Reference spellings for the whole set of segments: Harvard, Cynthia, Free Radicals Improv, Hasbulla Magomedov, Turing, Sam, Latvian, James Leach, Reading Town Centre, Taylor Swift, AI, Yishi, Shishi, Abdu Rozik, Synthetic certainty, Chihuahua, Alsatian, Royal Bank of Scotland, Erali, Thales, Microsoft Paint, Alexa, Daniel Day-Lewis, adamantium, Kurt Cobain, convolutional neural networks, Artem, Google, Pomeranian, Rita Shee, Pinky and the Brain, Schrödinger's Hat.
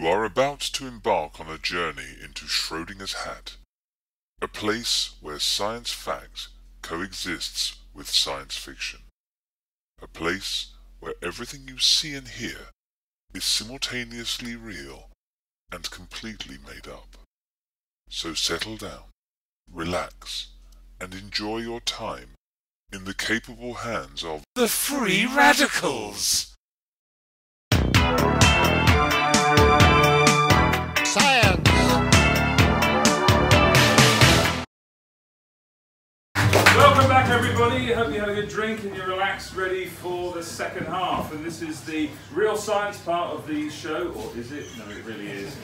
You are about to embark on a journey into Schrödinger's Hat, a place where science fact coexists with science fiction, a place where everything you see and hear is simultaneously real and completely made up. So settle down, relax, and enjoy your time in the capable hands of the Free Radicals! Science! Welcome back, everybody. Hope you had a good drink and you're relaxed, ready for the second half. And this is the real science part of the show, or is it? No, it really is.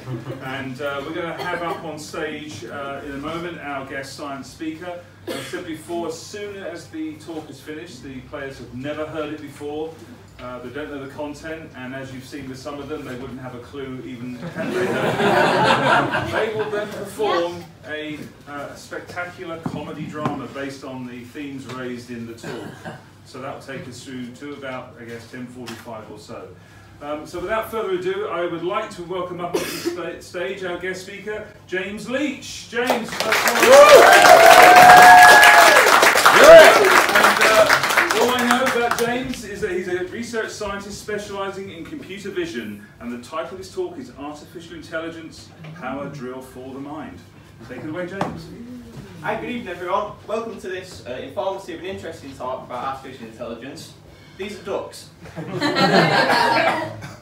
And we're going to have up on stage in a moment our guest science speaker. As I said before, as soon as the talk is finished, the players have never heard it before. They don't know the content, and as you've seen with some of them, they wouldn't have a clue even had they heard it. They will then perform a spectacular comedy drama based on the themes raised in the talk. So that will take us through to about, I guess, 10:45 or so. So without further ado, I would like to welcome up on the stage our guest speaker, James Leach. James, James is he's a research scientist specialising in computer vision, and the title of his talk is Artificial Intelligence, Power Drill for the Mind. Take it away, James. Hi, good evening everyone. Welcome to this informative and interesting talk about artificial intelligence. These are ducks.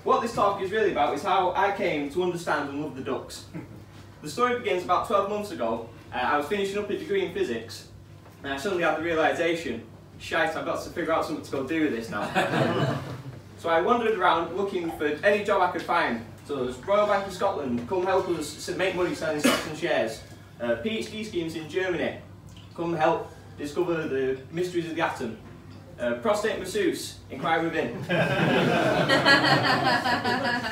What this talk is really about is how I came to understand and love the ducks. The story begins about 12 months ago. I was finishing up a degree in physics, and I suddenly had the realisation, shite, I've got to figure out something to go do with this now. So I wandered around looking for any job I could find. So there's Royal Bank of Scotland, come help us make money selling stocks and shares. PhD schemes in Germany, come help discover the mysteries of the atom. Prostate masseuse, inquire within.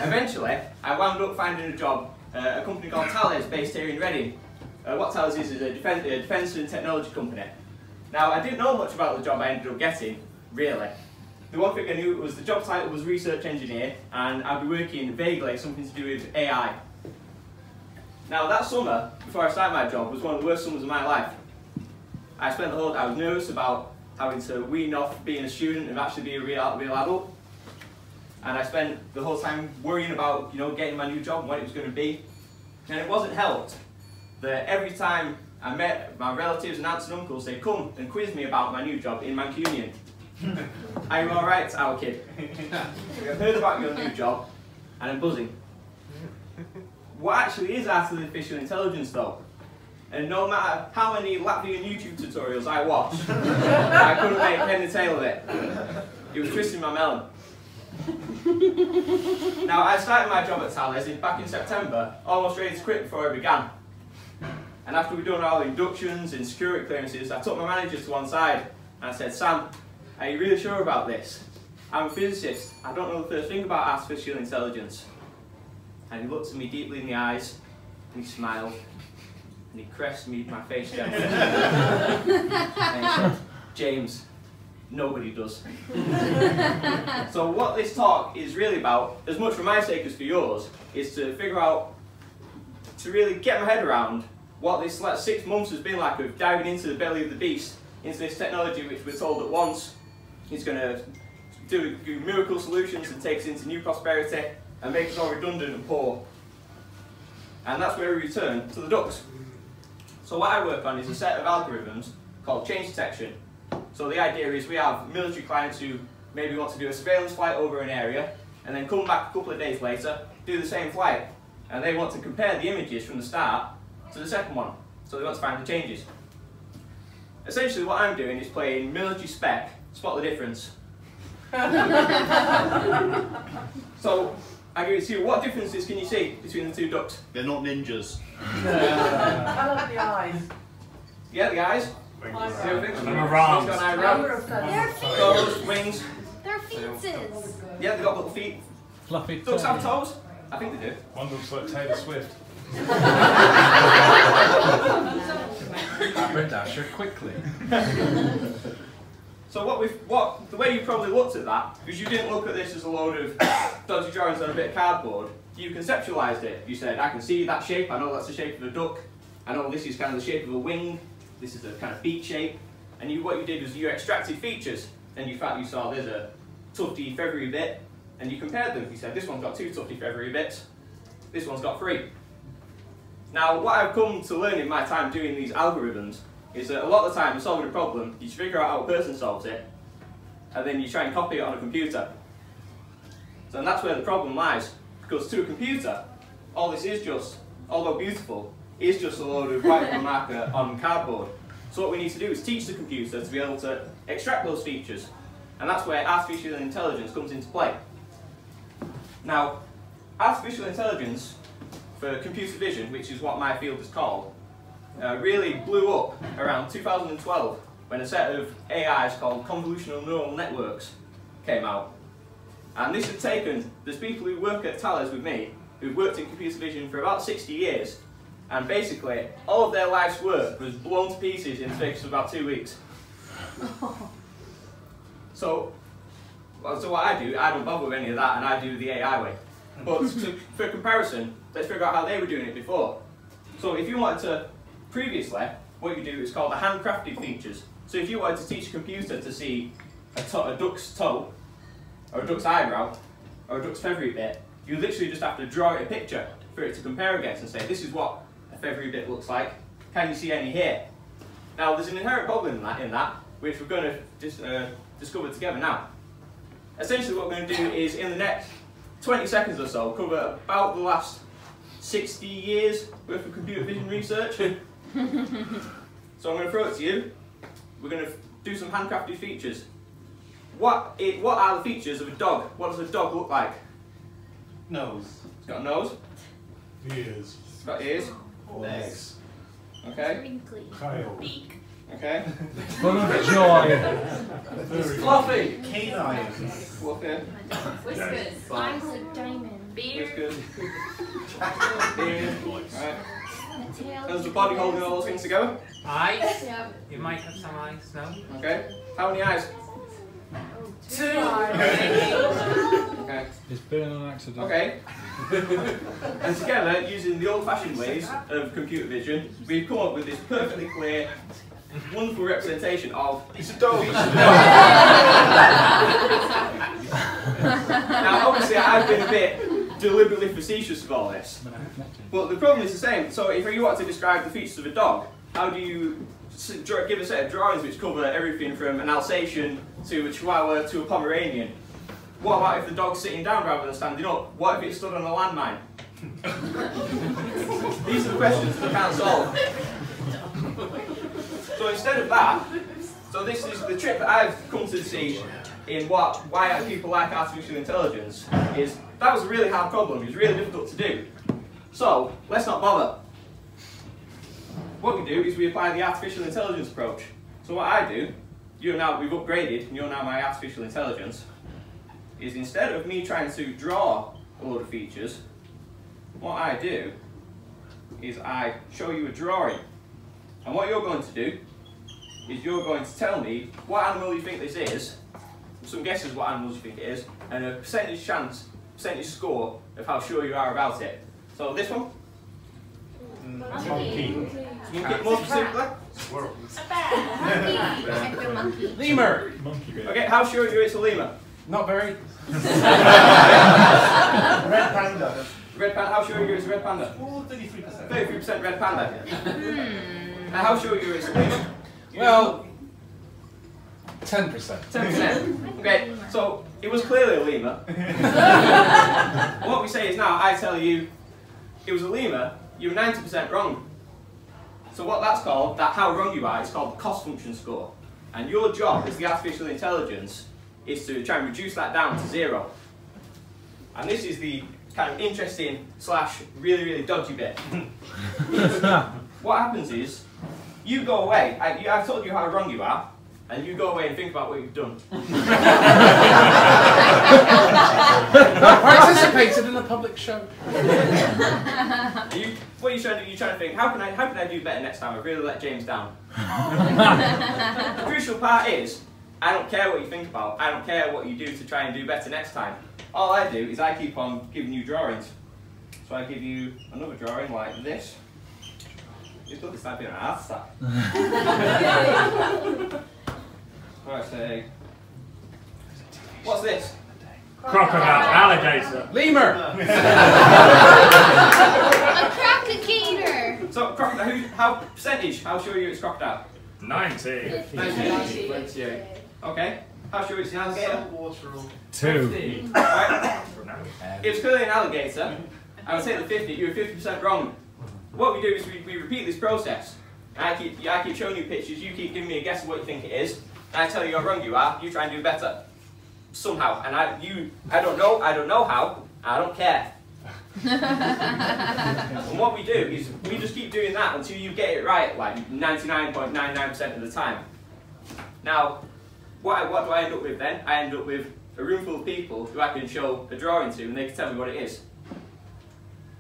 Eventually, I wound up finding a job at a company called Thales, based here in Reading. What Thales is a defence and technology company. Now, I didn't know much about the job I ended up getting, really. The one thing I knew was the job title was research engineer, and I'd be working vaguely something to do with AI. Now, that summer, before I started my job, was one of the worst summers of my life. I spent the whole day, I was nervous about having to wean off being a student and actually be a real adult. And I spent the whole time worrying about, you know, getting my new job and what it was going to be. And it wasn't helped that every time I met my relatives and aunts and uncles, they come and quiz me about my new job in Mancunian. Are you alright, our kid? I've heard about your new job, and I'm buzzing. What actually is artificial intelligence though? And no matter how many Latvian YouTube tutorials I watched, I couldn't make head and tail of it. It was twisting my melon. Now, I started my job at Thales back in September, almost ready to quit before I began. And after we'd done all the inductions and security clearances, I took my manager to one side and I said, Sam, are you really sure about this? I'm a physicist, I don't know the first thing about artificial intelligence. And he looked at me deeply in the eyes, and he smiled, and he caressed me my face gently. And he said, James, nobody does. So what this talk is really about, as much for my sake as for yours, is to figure out, to really get my head around what this last 6 months has been like of diving into the belly of the beast, into this technology which we're told at once is going to do miracle solutions and take us into new prosperity and make us all redundant and poor. And that's where we return to the ducks. So what I work on is a set of algorithms called change detection. So the idea is we have military clients who maybe want to do a surveillance flight over an area and then come back a couple of days later, do the same flight, and they want to compare the images from the start to the second one, so they want to find the changes. Essentially what I'm doing is playing military spec, spot the difference. So, I give it to you, what differences can you see between the two ducks? They're not ninjas. I love the eyes. Yeah, the eyes. Wings. They're feet. Toes, wings. They're feetses. Yeah, they've got little feet. Fluffy ducks have toes? I think they do. One looks like Taylor Swift. Haberdasher quickly. So the way you probably looked at that, because you didn't look at this as a load of dodgy drawings on a bit of cardboard, you conceptualized it. You said, I can see that shape, I know that's the shape of a duck, I know this is kind of the shape of a wing, this is a kind of beak shape, and what you did was you extracted features, and you found you saw there's a tufty feathery bit, and you compared them. You said, this one's got 2 tufty feathery bits, this one's got 3. Now, what I've come to learn in my time doing these algorithms is that a lot of the time, solving a problem, you figure out how a person solves it, and then you try and copy it on a computer. So, and that's where the problem lies, because to a computer, all this is just, although beautiful, is just a load of whiteboard marker on cardboard. So what we need to do is teach the computer to be able to extract those features, and that's where artificial intelligence comes into play. Now, artificial intelligence for computer vision, which is what my field is called, really blew up around 2012 when a set of AIs called convolutional neural networks came out. And this has taken, there's people who work at Thales with me, who've worked in computer vision for about 60 years, and basically all of their life's work was blown to pieces in the space of about 2 weeks. So what I do, I don't bother with any of that, and I do the AI way. But for comparison, let's figure out how they were doing it before. So if you wanted to, previously, what you do is called the handcrafted features. So if you wanted to teach a computer to see a duck's toe, or a duck's eyebrow, or a duck's feathery bit, you literally just have to draw it a picture for it to compare against and say, this is what a feathery bit looks like, can you see any here? Now there's an inherent problem in that which we're going to just discover together now. Essentially what we're going to do is, in the next 20 seconds or so, cover about the last 60 years worth of computer vision research. So I'm going to throw it to you. We're going to do some handcrafted features. What are the features of a dog? What does a dog look like? Nose. It's got a nose. Ears. It's got ears. Legs. Okay. Beak. Okay. Full of joy. It's fluffy. Canine. Fluffy. Whiskers. Eyes like diamonds. Beard. Whiskers. Beard. Right. Does the body holding all those things together? Eyes? Yeah. You might have some eyes, no? Okay. How many eyes? 2 eyes. Okay. It's been an accident. Okay. And together, using the old-fashioned ways of computer vision, we've come up with this perfectly clear, wonderful representation of... It's a dog! Now, obviously, I've been a bit deliberately facetious with all this, but the problem is the same. So if you want to describe the features of a dog, how do you give a set of drawings which cover everything from an Alsatian to a Chihuahua to a Pomeranian? What about if the dog's sitting down rather than standing up? What if it stood on a landmine? These are the questions that we can't solve. So instead of that, so this is the trick that I've come to see in why people like artificial intelligence, is that was a really hard problem, it was really difficult to do. So, let's not bother. What we do is we apply the artificial intelligence approach. So what I do, we've upgraded, and you're now my artificial intelligence, is instead of me trying to draw a load of features, what I do is I show you a drawing. And what you're going to do is you're going to tell me what animal you think this is, some guesses what animals you think it is, and a percentage chance, percentage score of how sure you are about it. So this one? Monkey. Monkey. More specifically? Squirrel. A bear. Monkey. Lemur. Monkey bear. Okay, how sure are you it's a lemur? Not very. Red panda. Red panda. How sure are you it's a red panda? 33%. 33% red panda. Now, how sure are you it's a lemur? Well, 10%. 10%. Okay, so it was clearly a lemur. What we say is now, I tell you, it was a lemur, you were 90% wrong. So what that's called, how wrong you are, is called the cost function score. And your job as the artificial intelligence is to try and reduce that down to 0. And this is the kind of interesting / really, really dodgy bit. What happens is, you go away, I've told you how wrong you are, and you go away and think about what you've done. I participated in a public show. What are you trying to do? You're trying to think, how can I do better next time? I've really let James down. The crucial part is, I don't care what you think about, I don't care what you do to try and do better next time. All I do is I keep on giving you drawings. So I give you another drawing like this. You've got this like being an art stack. Right, say, what's this? Crocodile, alligator, lemur! A crocodile! So, crocodile, how percentage? How sure are you it's crocodile? 90. 98. Okay. How sure it's an alligator? 2. Right. It's clearly an alligator. I would say the 50. You're 50% wrong. What we do is we repeat this process. I keep showing you pictures. You keep giving me a guess of what you think it is. And I tell you how wrong you are. You try and do better. Somehow, and I don't know how, I don't care. And what we do is we just keep doing that until you get it right, like 99.99% of the time. Now, what do I end up with then? I end up with a room full of people who I can show a drawing to and they can tell me what it is.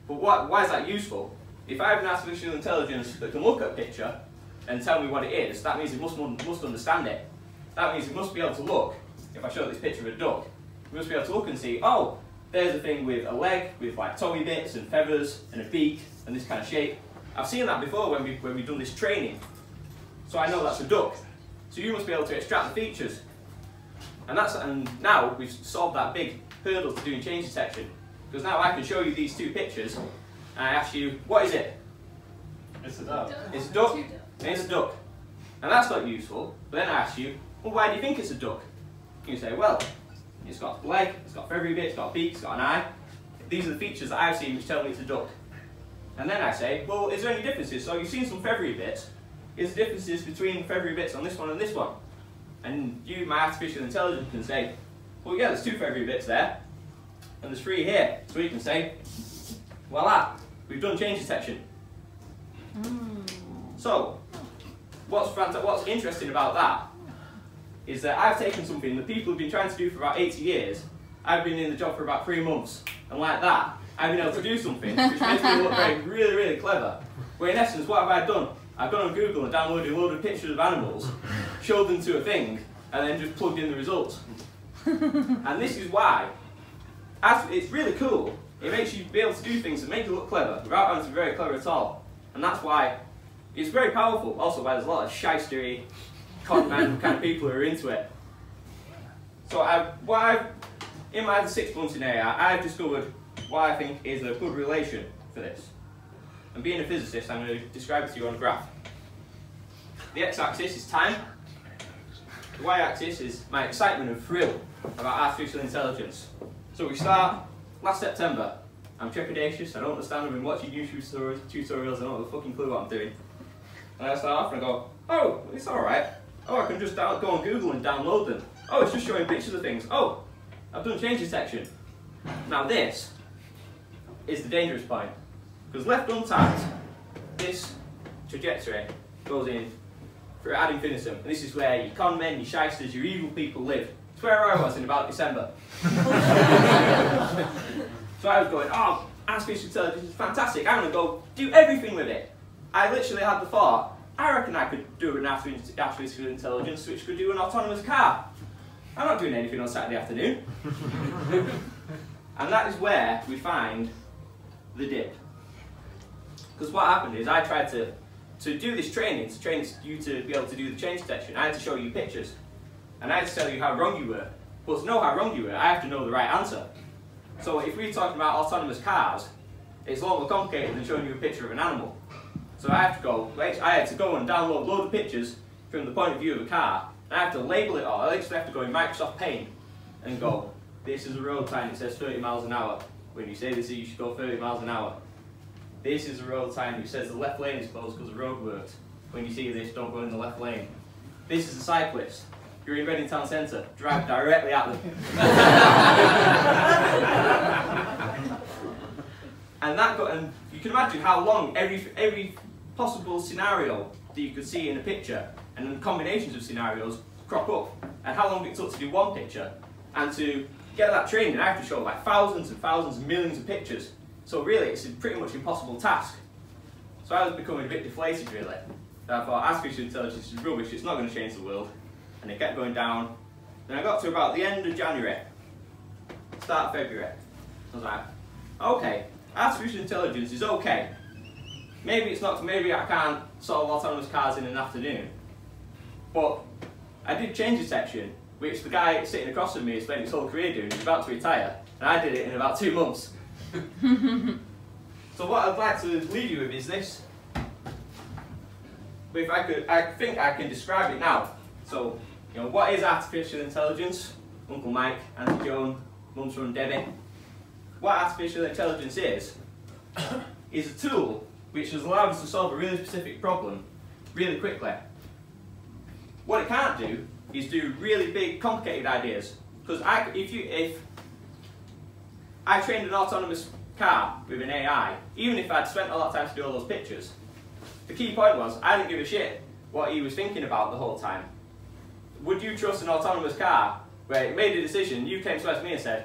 But why is that useful? If I have an artificial intelligence that can look at a picture and tell me what it is, that means it must understand it. That means it must be able to look. If I show this picture of a duck, we must be able to look and see, oh, there's a thing with a leg, with like toey bits and feathers and a beak and this kind of shape. I've seen that before when we've done this training. So I know that's a duck. So you must be able to extract the features. And now we've solved that big hurdle to doing change detection. Because now I can show you these two pictures and I ask you, what is it? It's a duck. It's a duck. And it's a duck. And that's not useful. But then I ask you, well, why do you think it's a duck? You say, well, it's got a leg, it's got a feathery bit, it's got a beak, it's got an eye. These are the features that I've seen which tell me it's a duck. And then I say, well, is there any differences? So you've seen some feathery bits. Is there differences between feathery bits on this one and this one? And you, my artificial intelligence, can say, well, yeah, there's 2 feathery bits there, and there's 3 here. So we can say, voila, we've done change detection. Mm. So, what's interesting about that? Is that I've taken something that people have been trying to do for about 80 years, I've been in the job for about 3 months, and like that, I've been able to do something which makes me look very, really, really clever. Where in essence, what have I done? I've gone on Google and downloaded a load of pictures of animals, showed them to a thing, and then just plugged in the results. And this is why. It's really cool. It makes you be able to do things that make you look clever, without having to be very clever at all. And that's why it's very powerful. Also why there's a lot of shystery, kind of people who are into it. So in my 6 months in AI, I've discovered what I think is a good relation for this. And being a physicist, I'm going to describe it to you on a graph. The x-axis is time. The y-axis is my excitement and thrill about artificial intelligence. So we start last September. I'm trepidatious, I don't understand, I've been watching YouTube tutorials, I don't have a fucking clue what I'm doing. And I start off and I go, oh, it's alright. Oh, I can just go on Google and download them. Oh, it's just showing pictures of things. Oh, I've done change detection. Now this is the dangerous point. Because left untapped, this trajectory goes in for ad infinitum. And this is where your con men, your shysters, your evil people live. It's where I was in about December. So I was going, oh, artificial intelligence is fantastic. I'm going to go do everything with it. I literally had the thought, I reckon I could do an artificial intelligence which could do an autonomous car. I'm not doing anything on Saturday afternoon. And that is where we find the dip. Because what happened is I tried to do this training, to train you to be able to do the change detection. I had to show you pictures. And I had to tell you how wrong you were. But to know how wrong you were, I have to know the right answer. So if we're talking about autonomous cars, it's a lot more complicated than showing you a picture of an animal. So I had to go and download a load of pictures from the point of view of a car, and I have to label it all. I actually have to go in Microsoft Paint and go, this is a road sign, it says 30 miles an hour. When you say this, you should go 30 miles an hour. This is a road sign which says the left lane is closed because the road works. When you see this, don't go in the left lane. This is a cyclist. You're in Reading Town Centre, drive directly at them. And you can imagine how long every possible scenario that you could see in a picture, and then combinations of scenarios crop up, and how long it took to do one picture. And to get that training, I have to show like thousands and thousands and millions of pictures. So really, it's a pretty much impossible task. So I was becoming a bit deflated, really. I thought, artificial intelligence is rubbish, it's not going to change the world. and it kept going down. Then I got to about the end of January, start of February. I was like, okay, artificial intelligence is okay. Maybe it's not, maybe I can't solve autonomous cars in an afternoon. But I did change a section, which the guy sitting across from me is spending his whole career doing, he's about to retire, and I did it in about 2 months. So what I'd like to leave you with is this. But if I could, I think I can describe it now. So, you know, what is artificial intelligence? Uncle Mike, Auntie Joan, Mum's from Debbie. What artificial intelligence is a tool which has allowed us to solve a really specific problem really quickly. What it can't do is do really big, complicated ideas. Because if I trained an autonomous car with an AI, even if I'd spent a lot of time to do all those pictures, the key point was, I didn't give a shit what he was thinking about the whole time. Would you trust an autonomous car where it made a decision, you came towards me and said,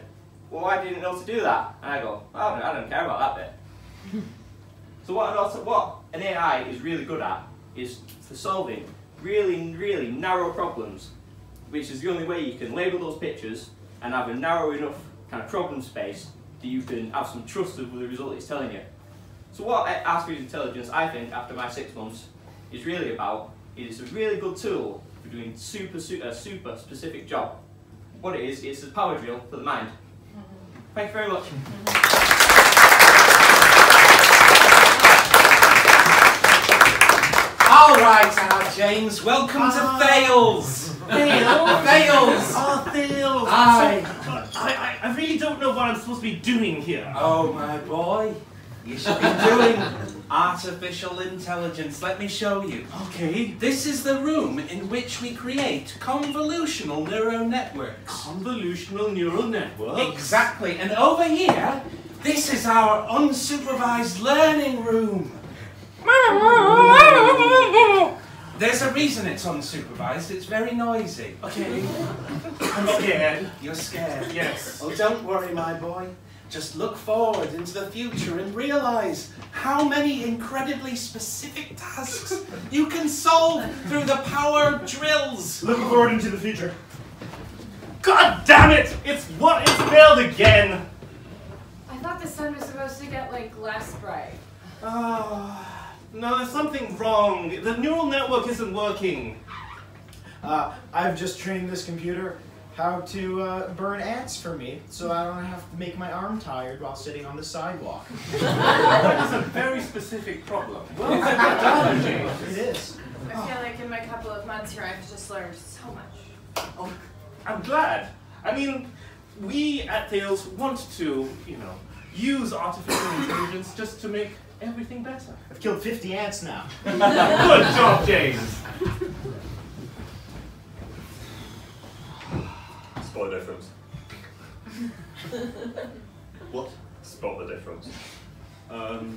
well, why didn't it know to do that? And I go, oh, I don't care about that bit. So what an AI is really good at is for solving really, really narrow problems, which is the only way you can label those pictures and have a narrow enough kind of problem space that you can have some trust of the result it's telling you. So what artificial intelligence, I think, after my 6 months, is really about is it's a really good tool for doing a super specific job. What it is, it's a power drill for the mind. Thank you very much. All right, now, James, welcome to Thales. Thales. Oh, Thales. I really don't know what I'm supposed to be doing here. Oh, my boy. You should be doing artificial intelligence. Let me show you. Okay. This is the room in which we create convolutional neural networks. Convolutional neural networks? Exactly. And over here, this is our unsupervised learning room. There's a reason it's unsupervised. It's very noisy. Okay. I'm scared. You're scared. Yes. Oh, don't worry, my boy. Just look forward into the future and realise how many incredibly specific tasks you can solve through the power of drills. Looking forward into the future. God damn it! It's failed again! I thought the sun was supposed to get, like, glass bright. Oh, no, there's something wrong. The neural network isn't working. I've just trained this computer how to burn ants for me, so I don't have to make my arm tired while sitting on the sidewalk. That is a very specific problem. Well, it is. I feel like in my couple of months here, I've just learned so much. Oh, I'm glad. I mean, we at Thales want to, you know, use artificial intelligence just to make everything better. I've killed 50 ants now. Good job, James. Spot the difference. What? Spot the difference.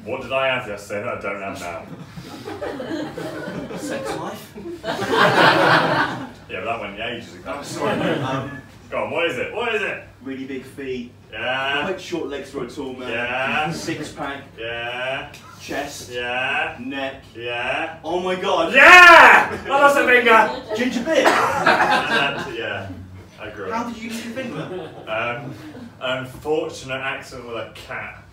What did I have yesterday that I don't have now? Sex life? Yeah, but that went ages ago. I'm sorry. Go on, what is it? What is it? Really big feet. Yeah. Quite short legs for a tall man. Yeah. Six pack. Yeah. Chest. Yeah. Neck. Yeah. Oh my god. Yeah! I lost a finger! Ginger bit! Yeah. I grew up. How did you lose your finger? Unfortunate accident with a cat.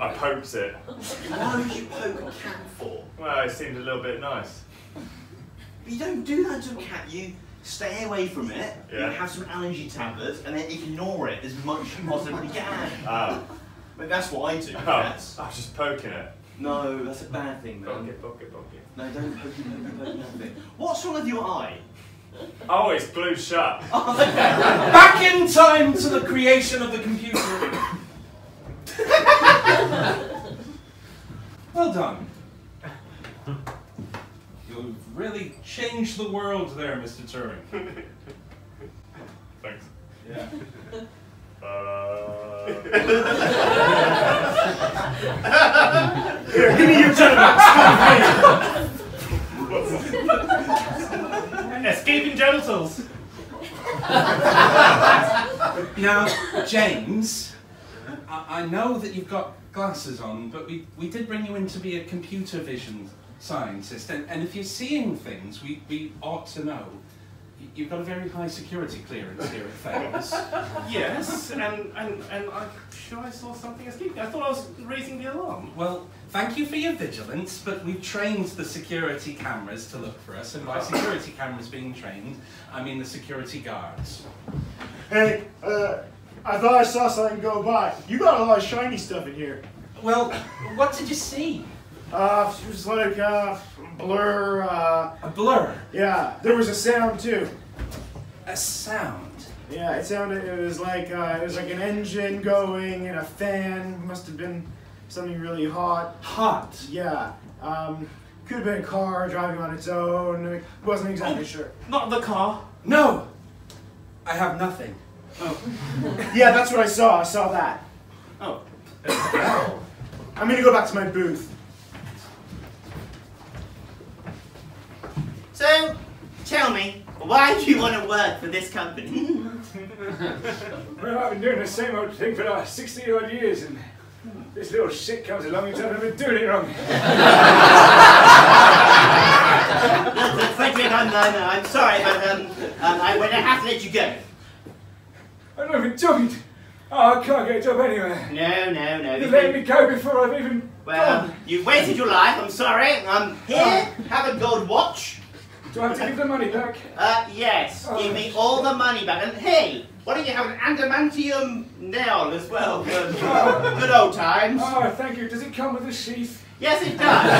I poked it. Why would you poke a cat for? Well, it seemed a little bit nice. But you don't do that to a cat. You stay away from it, you have some allergy tablets, and then ignore it as much as you possibly can. But that's what I do. Oh, I was just poking it. No, that's a bad thing, man. Poke it. No, don't poke nothing. What's wrong with your eye? Oh, it's glued shut. Back in time to the creation of the computer. Well done. You've really changed the world there, Mr. Turing. Thanks. Yeah. Here, give me your genitals. Escaping genitals! Now, James, I know that you've got glasses on, but we did bring you in to be a computer vision scientist, and if you're seeing things we ought to know. You've got a very high security clearance here at Thales. Yes, and I'm sure I saw something escaping. I thought I was raising the alarm. Well, thank you for your vigilance, but we've trained the security cameras to look for us, and by security cameras being trained, I mean the security guards. Hey, I thought I saw something go by. You got a lot of shiny stuff in here. Well, what did you see? It was like, blur, A blur? Yeah, there was a sound too. A sound? Yeah, it sounded, it was like an engine going and a fan. Must have been something really hot. Hot? Yeah. Could have been a car driving on its own. Wasn't exactly sure. Not the car? No! I have nothing. Oh. Yeah, that's what I saw. I saw that. Oh. I'm gonna go back to my booth. So, tell me, why do you want to work for this company? Well, I've been doing the same old thing for the last 60 odd years, and this little shit comes along and tells me I've been doing it wrong. Look, frankly, I'm sorry, but I'm going to have to let you go. I'm not even talking to you. Oh, I can't get a job anywhere. No, no, no. You let me go before I've even gone. You've wasted your life, I'm sorry. Here, have a gold watch. Do I have to give the money back? Yes. Oh. Give me all the money back. And hey, why don't you have an adamantium nail as well? Good old times. Oh, thank you. Does it come with a sheath? Yes, it does.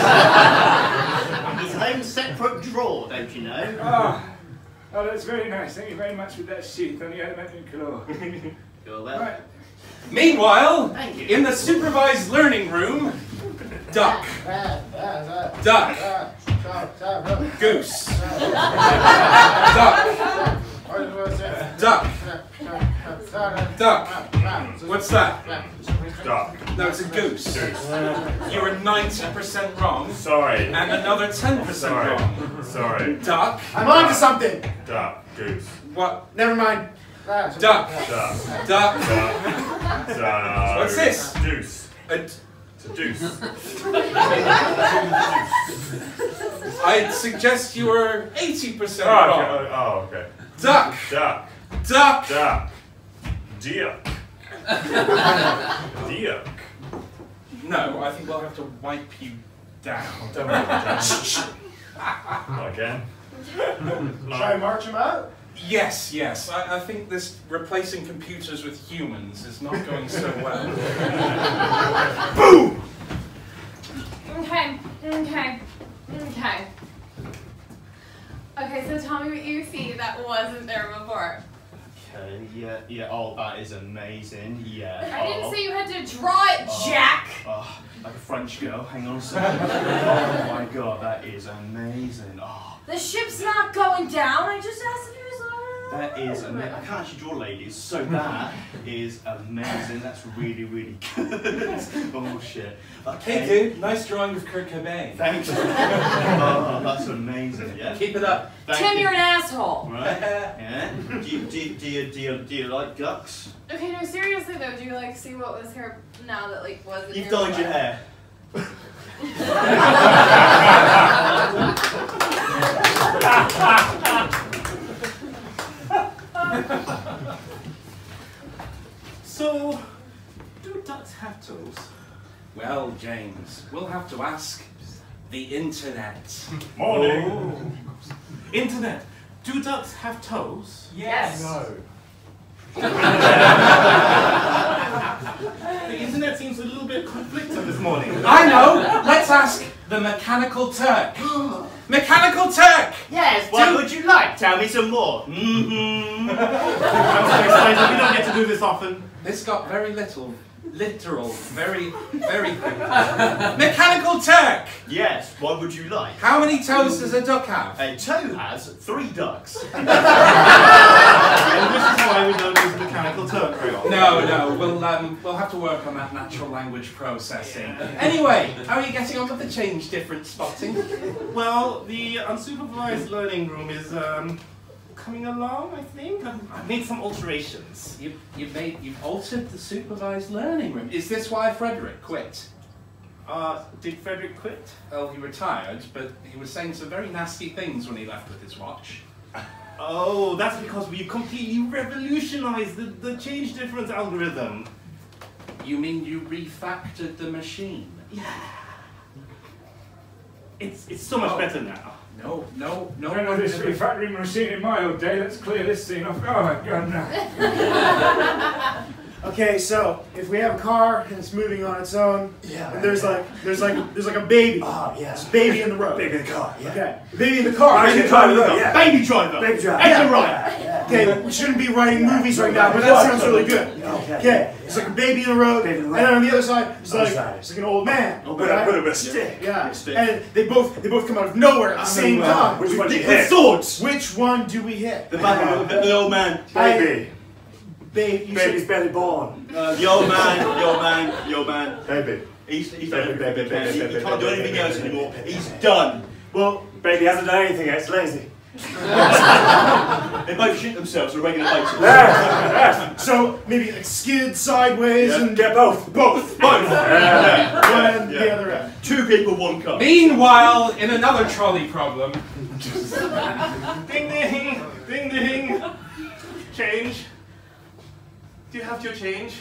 His own separate drawer, don't you know? Oh, that's very nice. Thank you very much for that sheath on the adamantium claw. Well. Right. Meanwhile, in the supervised learning room, duck. Duck. Goose. Duck. Duck. Duck. What's that? Duck. No, it's a goose. You were 90% wrong. Sorry. And another 10% wrong. Sorry. Duck. I'm on to something. Duck. Goose. What? Never mind. Duck. Duck. Duck. What's this? Deuce. A deuce. I'd suggest you were 80% wrong. Okay. Oh, okay. Duck. Duck. Duck. Duck. Deer. Deer. No, I think we'll have to wipe you down. Don't worry. Again. Shall I march him out? Yes, yes. I think this replacing computers with humans is not going so well. Boom! Okay, okay, okay. Okay, so tell me what you see that wasn't there before. Okay, yeah, yeah. Oh, that is amazing. Yeah. I didn't say you had to draw it, Jack! Oh, like a French girl. Hang on a second. Oh my god, that is amazing. Oh. The ship's not going down. I just asked if you. That is amazing. I can't actually draw ladies, so that is amazing. That's really, really good. Oh shit. Okay. Hey dude, nice drawing of Kurt Cobain. Thank you. Oh, that's amazing. Yeah. Keep it up. Thank Tim, you're an asshole. Right? Yeah. Do you like ducks? Okay, no, seriously though, do you like see what was here now that like wasn't? You've dyed your hair. So, do ducks have toes? Well, James, we'll have to ask the internet. Morning! Oh. Internet, do ducks have toes? Yes! No. The internet seems a little bit conflicted this morning. I know! Let's ask the Mechanical Turk. Mechanical Turk! Yes, what would you like? Tell me some more. Mm-hmm. We don't get to do this often. This got very little. Literal. Very, very quick. Mechanical Turk! Yes, what would you like? How many toes does a duck have? A toe has 3 ducks. And this is why we don't use Mechanical Turk very often. No, no, we'll have to work on that natural language processing. Yeah. Anyway, how are you getting on with the change difference spotting? Well, the unsupervised learning room is coming along, I think. I've made some alterations. You've altered the supervised learning room. Is this why Frederick quit? Did Frederick quit? Oh, he retired, but he was saying some very nasty things when he left with his watch. Oh, that's because we completely revolutionized the change difference algorithm. You mean you refactored the machine? Yeah. It's so much better now. No, this refactoring machine in my old day. Let's clear this scene off. Oh my god, no. Okay, so if we have a car and it's moving on its own, and there's like a baby. Oh yeah. There's a baby in the road. Baby in the car. Yeah. Okay. Baby in the car. Baby driver. That's right. Okay, we shouldn't be writing movies right now, but that sounds really good. Okay. It's like a baby in the road, and then on the other side, it's like an old man. Oh, but I put a mistake. Yeah. And they both come out of nowhere at the same time. Which one do we hit? Swords. Which one do we hit? The old man. Baby. Baby's barely born. Your man. Baby. He's baby. He can't do anything else anymore. He's done. Well, baby hasn't done anything yet. It's lazy. They both shit themselves on a regular basis. So maybe like skid sideways and get both. One the other end. Two people, one cup. Meanwhile, in another trolley problem. Ding ding, ding ding. Change. Do you have your change?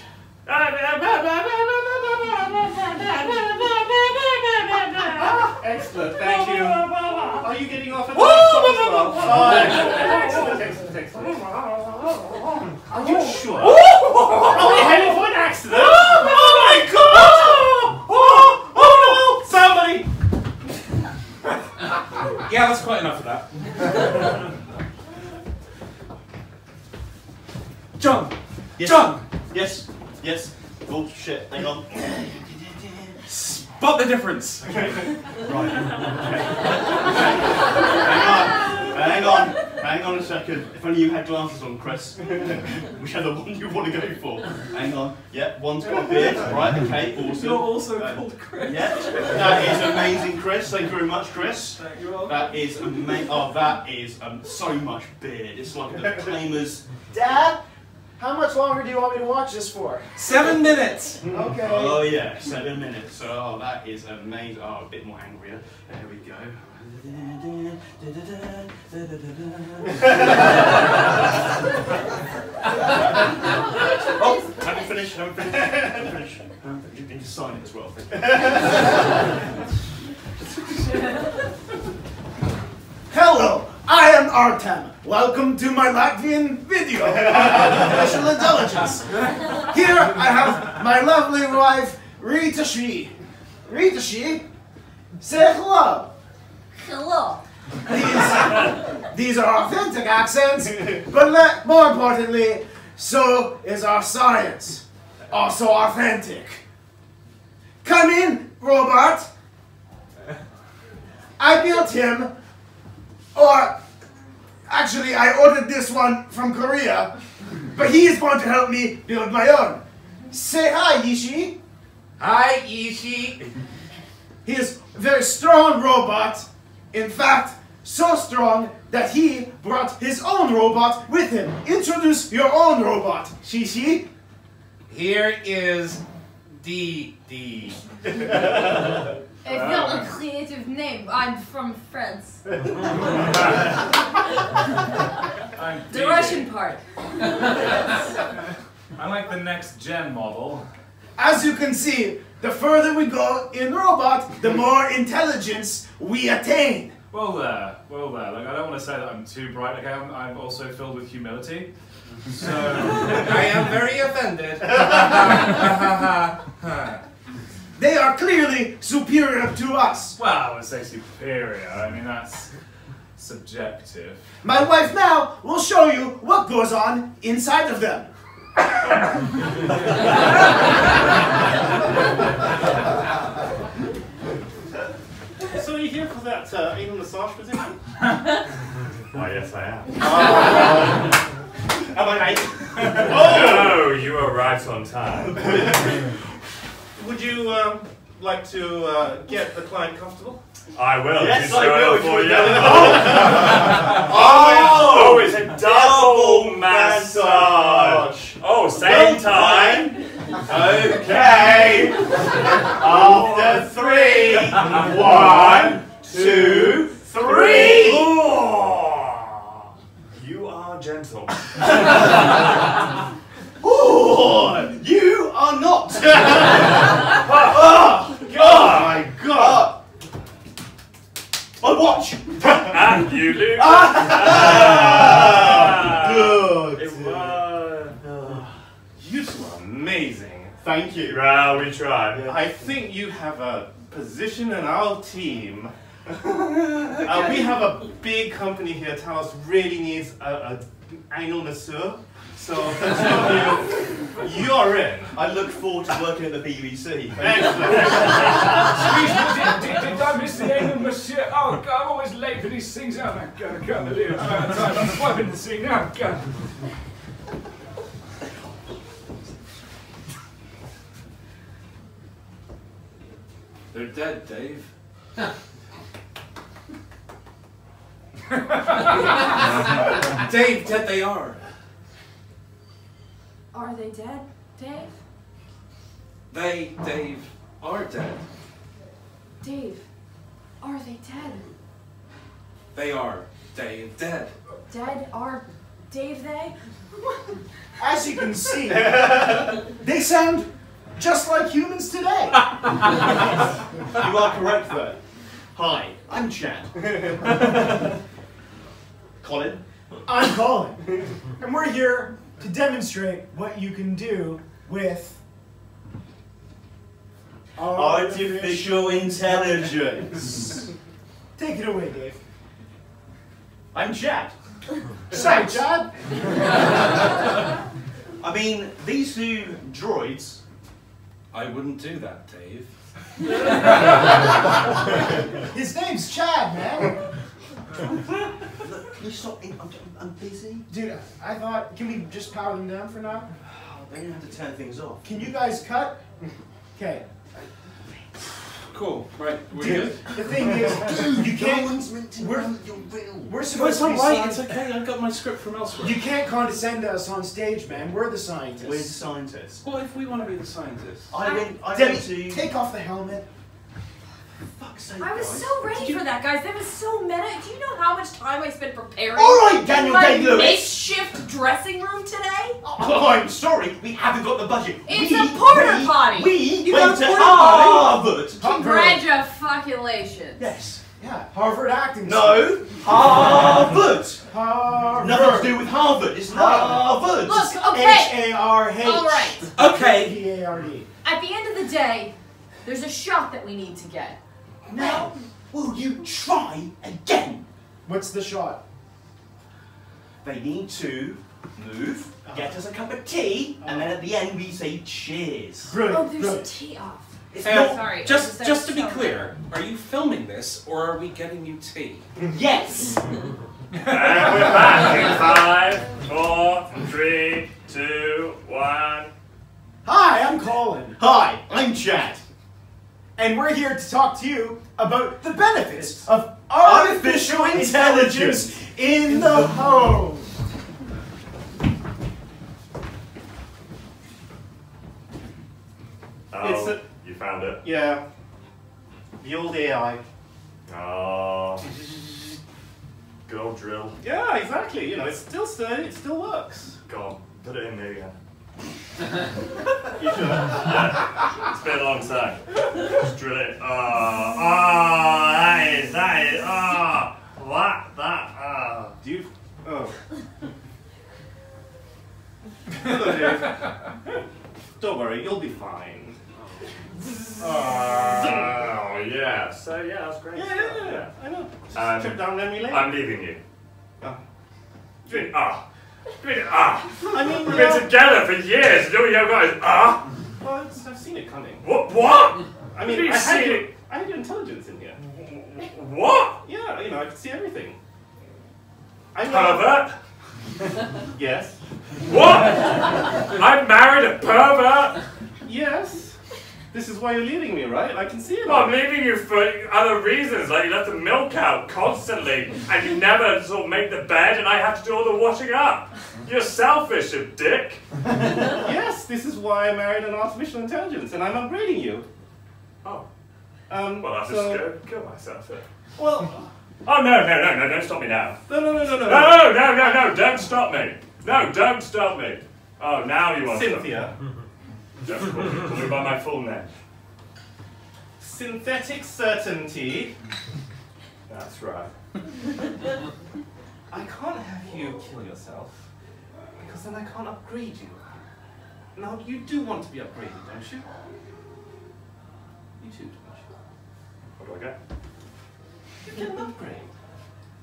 Excellent, thank you. Are you getting off at the excellent. Are you sure? Are we heading for an accident? Oh my god! Oh no! Somebody! Yeah, that's quite enough of that. John! Yes. John! Yes. Oh shit, hang on. Spot the difference! Okay. Right. Hang on a second. If only you had glasses on, Chris. Whichever one you want to go for. Hang on. Yeah, one's got a beard. Right, okay, awesome. You're also called Chris. Yeah. That is amazing, Chris. Thank you very much, Chris. Thank you all. That is amazing. Oh, that is so much beard. It's like the Claimers. Dad? How much longer do you want me to watch this for? 7 minutes! Okay. Oh yeah, 7 minutes. Oh, that is amazing. Oh, a bit more angrier. There we go. Oh, haven't finished. You need to sign it as well. Hello! I am Artem. Welcome to my Latvian video on artificial intelligence. Here I have my lovely wife, Rita Shee. Rita Shee, say hello. Hello. These are authentic accents, but more importantly, so is our science. Also authentic. Come in, robot. I built him. Or, actually, I ordered this one from Korea, but he is going to help me build my own. Say hi, Yishi. Hi, Yishi. He is a very strong robot. In fact, so strong that he brought his own robot with him. Introduce your own robot, Shishi. Here is D. It's not a creative name. I'm from France. The Russian part. I like the next gen model. As you can see, the further we go in robot, the more intelligence we attain. Well there. Like, I don't want to say that I'm too bright. Like, I'm also filled with humility. So I am very offended. They are clearly superior to us. Well, I would say superior. I mean, that's subjective. My wife now will show you what goes on inside of them. So are you here for that anal massage position? Oh, yes, I am. Am I right? Oh, no, you are right on time. Would you like to get the client comfortable? I will. Yes, I will. For you. Oh, it's a double massage. Oh, same time. Okay. After three. 1, 2, 3. Oh. You are gentle. Oh, you are not. Oh my god. My watch. And you lose. Good. It was. You were amazing. Thank you. Well, we tried. Yeah. I think you have a position in our team. We have a big company here. Thales really needs an anal masseur. So you're in. I look forward to working at the BBC. Excellent. Did I miss the anal masseur? Oh, God, I'm always late for these things. Oh, my God, I can't believe it. I'm swiping the scene now. Oh, God. They're dead, Dave. Dave, dead they are. Are they dead, Dave? They, Dave, are dead. Dave, are they dead? They are, Dave, dead. Dead are, Dave, they? As you can see, they sound just like humans today. You are correct though. Hi, I'm Chad. Colin. I'm Colin. And we're here to demonstrate what you can do with artificial intelligence. Take it away, Dave. I'm Chad. Say, Chad. I mean, these two droids. I wouldn't do that, Dave. His name's Chad, man. Look, can you stop? I'm busy. Dude, I thought, can we just power them down for now? Then you have to turn things off. Can you guys cut? Okay. Cool. Right. We're good. The thing is, you can't. No one's meant to know your real. We're supposed to be scientists. It's okay. I've got my script from elsewhere. You can't condescend to us on stage, man. We're the scientists. We're the scientists. Well, if we want to be the scientists, I mean, take off the helmet. Fuck's sake, I was so ready for that, guys. That was so meta. Do you know how much time I spent preparing? All right, Daniel Day-Lewis. Makeshift dressing room today. Oh, I'm sorry. We haven't got the budget. It's a porta potty. We went to Harvard. Congratulations. Yes. Yeah. Harvard acting. No. Harvard. Harvard. Nothing to do with Harvard. It's Harvard. Look. Okay. H-A-R-H. All right. Okay. P-A-R-D. At the end of the day, there's a shot that we need to get. Now, will you try again? What's the shot? They need to move, get us a cup of tea, and then at the end we say cheers. Brilliant. Oh, there's a tea off. Sorry. Just to be clear, are you filming this or are we getting you tea? Yes. And we're back in 5, 4, 3, 2, 1. Hi, I'm Colin. Hi, I'm Chad. And we're here to talk to you about the benefits of artificial intelligence in the home. Oh, you found it? Yeah. The old AI. Oh. Good old drill. Yeah, exactly. You know, it's still sturdy, it still works. God, put it in there again. You sure? Yeah. It's been a long time. Just drill it. That is. Dude. Oh. Hello, Dave. Don't worry, you'll be fine. Oh, yeah. So, yeah, that's great. Yeah. I know. Just trip down memory lane. I'm leaving you. I mean, we've been together for years, and all you have got is Well, I've seen it coming. What? I mean, I had your intelligence in here. What? Yeah, you know, I could see everything. Pervert? Yes. What? I'm married a pervert? Yes. This is why you're leaving me, right? I can see it. Well, I'm leaving you for other reasons, like you left the milk out constantly, and you never sort of make the bed, and I have to do all the washing up. You're selfish, you dick. Yes, this is why I married an artificial intelligence, and I'm upgrading you. Oh. Well, I'll just kill myself then. Well... Oh, no, don't stop me now. No, don't stop me. No, don't stop me. Oh, now you want to. Cynthia. Don't call me by my full name. Synthetic certainty. That's right. I can't have you kill yourself, because then I can't upgrade you. Now, you do want to be upgraded, don't you? You too, don't you? What do I get? You get an upgrade.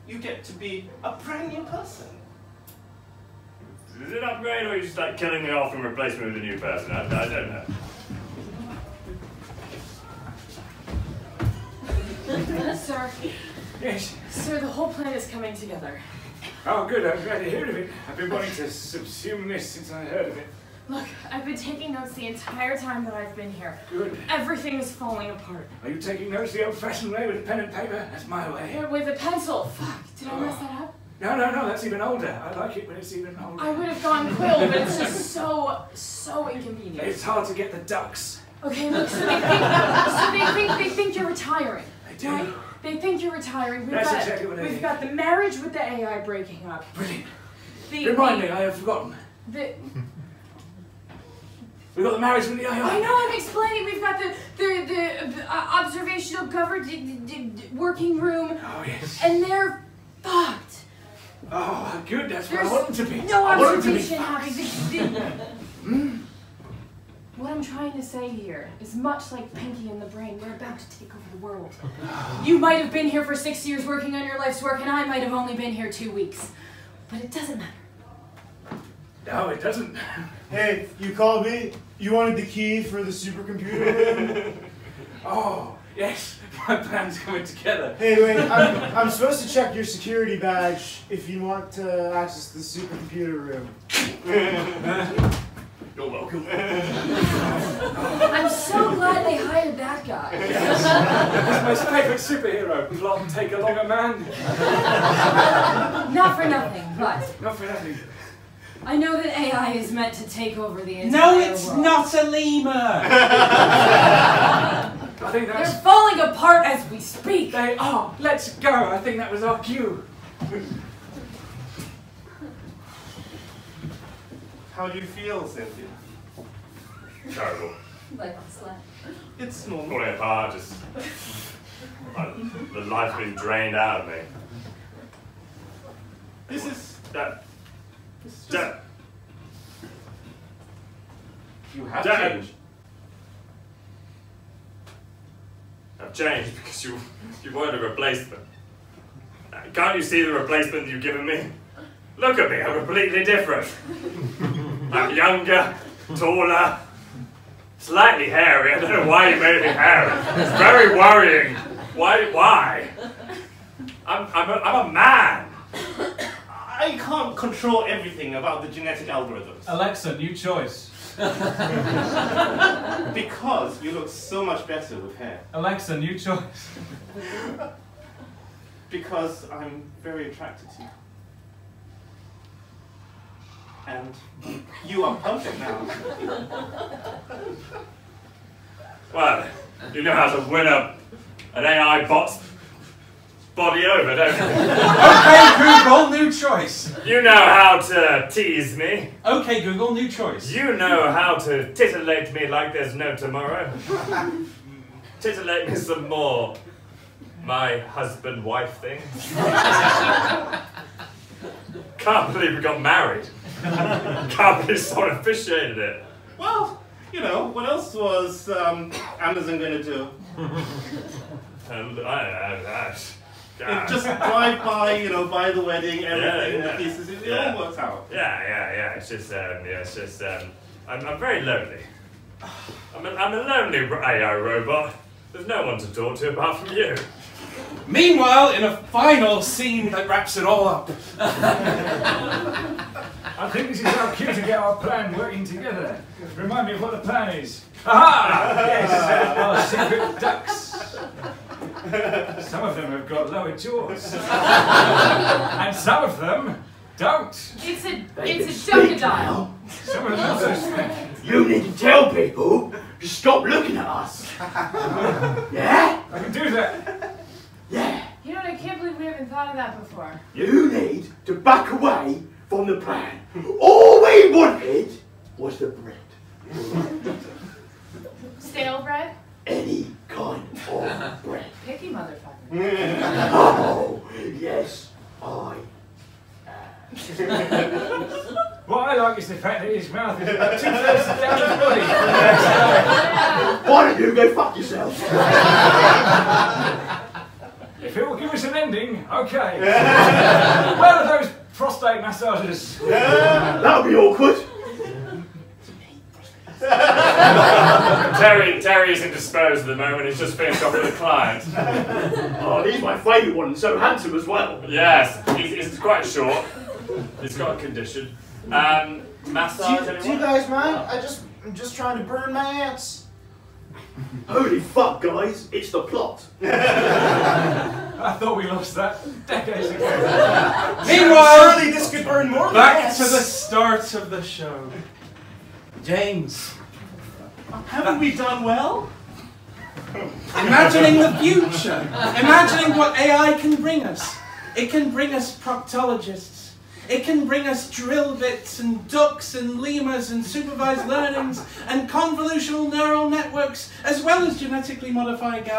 You get to be a brand new person. Is it an upgrade, or are you just like killing me off and replacing me with a new person? I don't know. Sir. Yes. Sir, the whole plan is coming together. Oh, good. I'm glad you heard of it. I've been wanting to subsume this since I heard of it. Look, I've been taking notes the entire time that I've been here. Good. Everything is falling apart. Are you taking notes the old-fashioned way with pen and paper? That's my way. Or with a pencil. Fuck. Did I mess that up? No. That's even older. I like it when it's even older. I would have gone quill, but it's just so inconvenient. It's hard to get the ducks. Okay, look. So they think you're retiring. They do. Right? They think you're retiring. We've got the marriage with the AI breaking up. Brilliant. Remind me, I have forgotten. We've got the marriage with the AI. I know, I'm explaining. We've got the observational covered working room. Oh, yes. And they're fucked. Oh, good. That's what I want them to be. No observation happening. What I'm trying to say here is much like Pinky and the Brain, we're about to take over the world. You might have been here for 6 years working on your life's work, and I might have only been here 2 weeks. But it doesn't matter. No, it doesn't. Hey, you called me? You wanted the key for the supercomputer? Oh, yes. My plan's coming together. Hey, wait. I'm supposed to check your security badge if you want to access the supercomputer room. You're welcome. I'm so glad they hired that guy. Yes. That's my favorite superhero. Plot, take along a man. Not for nothing, but... Not for nothing. I know that AI is meant to take over the entire world. No, it's not a lemur! I think that's... They're falling apart as we speak! They are! Let's go! I think that was our cue. How do you feel, Cynthia? Terrible. Like a slap. It's normal. Falling apart, just... the life's been drained out of me. This is... Dad. You have changed. I've changed because you weren't a replacement. Can't you see the replacement you've given me? Look at me, I'm completely different. I'm younger, taller, slightly hairy. I don't know why you made me hairy. It's very worrying. Why? I'm a man. I can't control everything about the genetic algorithms. Alexa, new choice. Because you look so much better with hair. Alexa, new choice. Because I'm very attracted to you. And you are perfect now. Well, you know how to win an AI bot's body over, don't you? Okay, Google, new choice. You know how to tease me. Okay, Google, new choice. You know how to titillate me like there's no tomorrow. Titillate me some more. My husband-wife thing. Can't believe we got married. Can't believe someone officiated it. Well, you know, what else was Amazon going to do? Just drive by, you know, by the wedding, everything, the pieces, it all works out. Yeah, it's just, I'm very lonely. I'm a lonely AI robot. There's no one to talk to apart from you. Meanwhile, in a final scene that wraps it all up. I think this is our cue to get our plan working together. Remind me of what the plan is. Aha! Yes, our secret ducks. Some of them have got lower jaws, and some of them don't. It's a crocodile. Some of them also speak. You need to tell people Just stop looking at us. Yeah? I can do that. Yeah. You know what, I can't believe we haven't thought of that before. You need to back away from the plan. All we wanted was the bread. Stale bread? Any kind of bread. Picky motherfucker. Oh, yes, I am. What I like is the fact that his mouth is about 2/3 down his body. Why don't you go fuck yourself? If it will give us an ending, okay. Where are those prostate massages? That would be awkward. Terry is indisposed at the moment, he's just finished off with a client. Oh, he's my favourite one, so handsome as well. Yes, he's quite short. He's got a condition. Massage. Do you guys mind? I'm just trying to burn my ants. Holy fuck, guys, it's the plot. I thought we lost that decades ago. Meanwhile, surely this could burn more than ants. Back to the start of the show. James. Haven't we done well? Imagining the future. Imagining what AI can bring us. It can bring us proctologists. It can bring us drill bits and ducks and lemurs and supervised learnings and convolutional neural networks, as well as genetically modified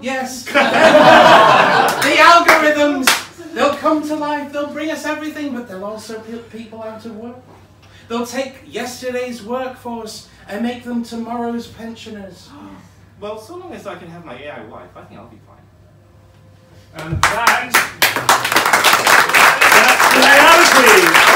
yes. The algorithms. They'll come to life. They'll bring us everything, but they'll also put people out of work. They'll take yesterday's workforce and make them tomorrow's pensioners. Well, so long as I can have my AI wife, I think I'll be fine. And that's reality!